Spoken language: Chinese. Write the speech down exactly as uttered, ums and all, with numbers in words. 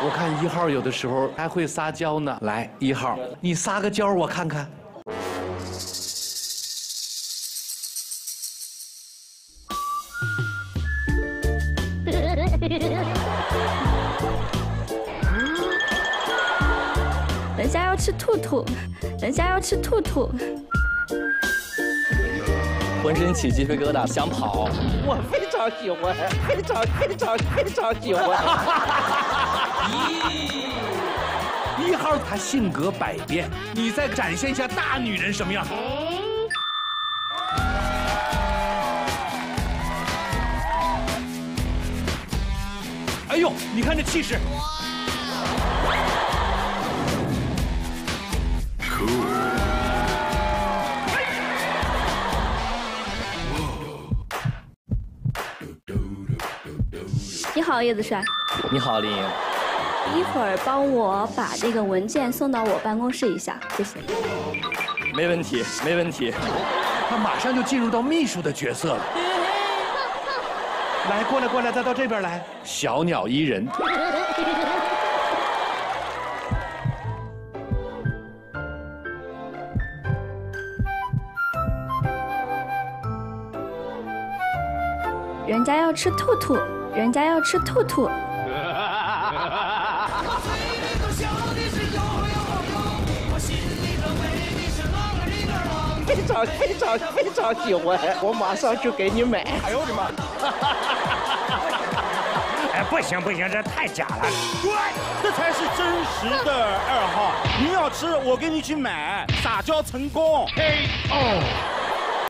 我看一号有的时候还会撒娇呢。来，一号，你撒个娇我看看。人家要吃兔兔，人家要吃兔兔。 浑身起鸡皮疙瘩，想跑。我非常喜欢，非常非常非常喜欢。一号她性格百变，你再展现一下大女人什么样？哎呦，你看这气势！ 你好，叶子帅。你好，林莹。一会儿帮我把这个文件送到我办公室一下，谢谢。没问题，没问题。他马上就进入到秘书的角色了。来，过来，过来，再到这边来。小鸟依人。人家要吃兔兔。 人家要吃兔兔。非常非常非常喜欢，我马上就给你买。哎呦我的妈！哎，不行不行，这太假了。对，这才是真实的二号。你要吃，我给你去买。撒娇成功。K O。